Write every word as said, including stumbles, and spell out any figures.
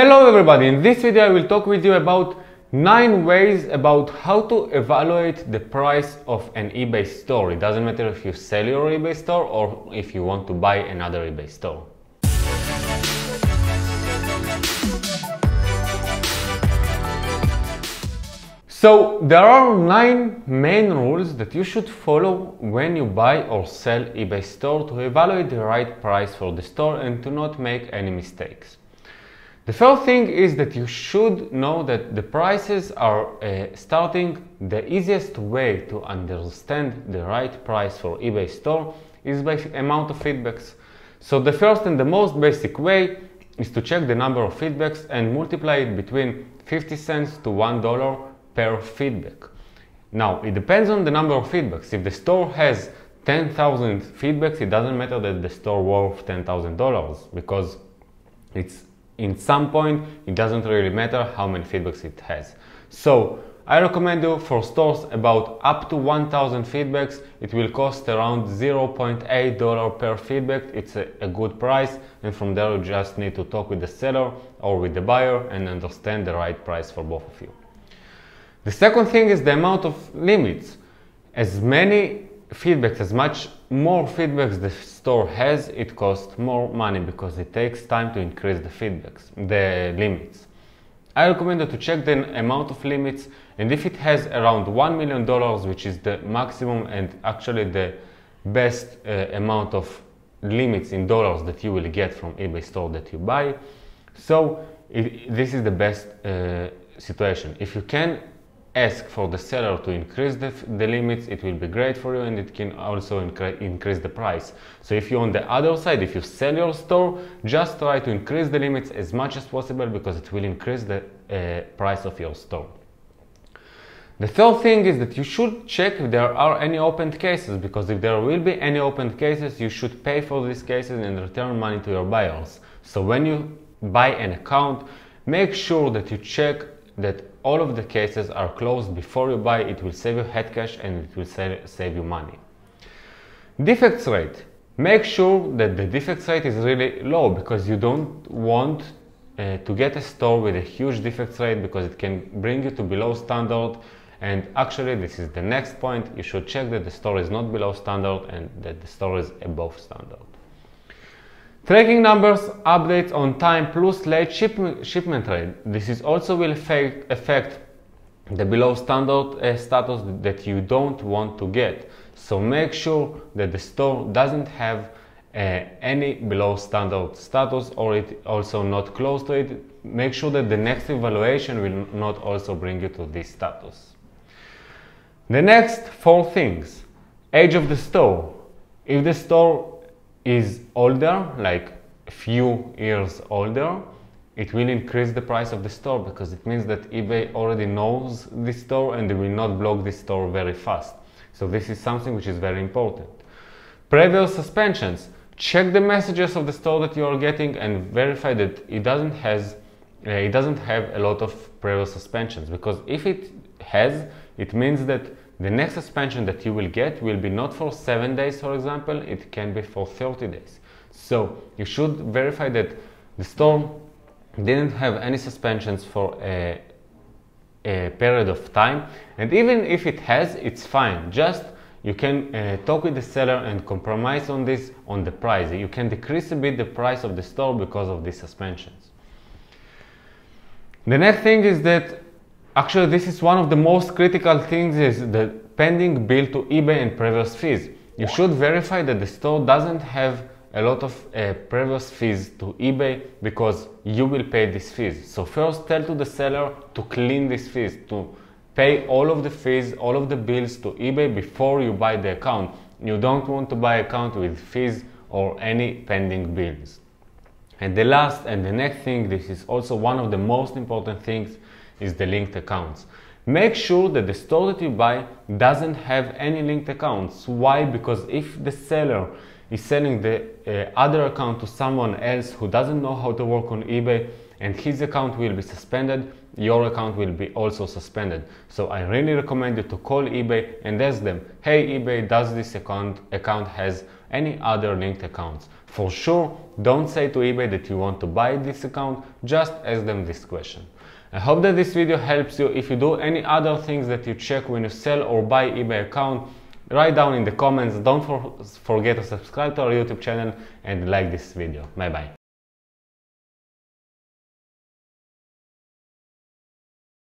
Hello everybody, in this video I will talk with you about nine ways about how to evaluate the price of an eBay store. It doesn't matter if you sell your eBay store or if you want to buy another eBay store. So there are nine main rules that you should follow when you buy or sell eBay store to evaluate the right price for the store and to not make any mistakes. The first thing is that you should know that the prices are uh, starting. The easiest way to understand the right price for eBay store is by amount of feedbacks. So the first and the most basic way is to check the number of feedbacks and multiply it between fifty cents to one dollar per feedback. Now it depends on the number of feedbacks. If the store has ten thousand feedbacks, it doesn't matter that the store worth ten thousand dollars, because it's in some point it doesn't really matter how many feedbacks it has. So I recommend you for stores about up to one thousand feedbacks. It will cost around zero point eight dollars per feedback. It's a, a good price, and from there you just need to talk with the seller or with the buyer and understand the right price for both of you. The second thing is the amount of limits. As many feedbacks, as much more feedbacks the store has, it costs more money because it takes time to increase the feedbacks, the limits. I recommend you to check the amount of limits, and if it has around one million dollars, which is the maximum and actually the best uh, amount of limits in dollars that you will get from eBay store that you buy, so it, this is the best uh, situation. If you can ask for the seller to increase the, the limits, it will be great for you, and it can also incre increase the price. So if you're on the other side, if you sell your store, just try to increase the limits as much as possible, because it will increase the uh, price of your store. The third thing is that you should check if there are any open cases, because if there will be any open cases, you should pay for these cases and return money to your buyers. So when you buy an account, make sure that you check that all of the cases are closed before you buy. It will save you head cash and it will save you money. Defects rate. Make sure that the defects rate is really low, because you don't want uh, to get a store with a huge defects rate, because it can bring you to below standard. And actually this is the next point. You should check that the store is not below standard and that the store is above standard. Tracking numbers, updates on time plus late shipment, shipment rate. This is also will affect, affect the below standard uh, status that you don't want to get. So make sure that the store doesn't have uh, any below standard status, or it also not close to it. Make sure that the next evaluation will not also bring you to this status. The next four things. Age of the store. If the store is older, like a few years older, it will increase the price of the store, because it means that eBay already knows this store and they will not block this store very fast. So this is something which is very important. Previous suspensions. Check the messages of the store that you are getting and verify that it doesn't has uh, it doesn't have a lot of previous suspensions, because if it has, it means that the next suspension that you will get will be not for seven days, for example, it can be for thirty days. So you should verify that the store didn't have any suspensions for a, a period of time. And even if it has, it's fine. Just you can uh, talk with the seller and compromise on this, on the price. You can decrease a bit the price of the store because of these suspensions. The next thing is that actually, this is one of the most critical things, is the pending bill to eBay and previous fees. You should verify that the store doesn't have a lot of uh, previous fees to eBay, because you will pay these fees. So first tell to the seller to clean these fees, to pay all of the fees, all of the bills to eBay before you buy the account. You don't want to buy account with fees or any pending bills. And the last and the next thing, this is also one of the most important things, is the linked accounts. Make sure that the store that you buy doesn't have any linked accounts. Why? Because if the seller is selling the uh, other account to someone else who doesn't know how to work on eBay, and his account will be suspended, your account will be also suspended. So I really recommend you to call eBay and ask them, hey eBay, does this account account has any other linked accounts? For sure, don't say to eBay that you want to buy this account, just ask them this question. I hope that this video helps you. If you do any other things that you check when you sell or buy eBay account, write down in the comments. Don't for- forget to subscribe to our YouTube channel and like this video. Bye bye.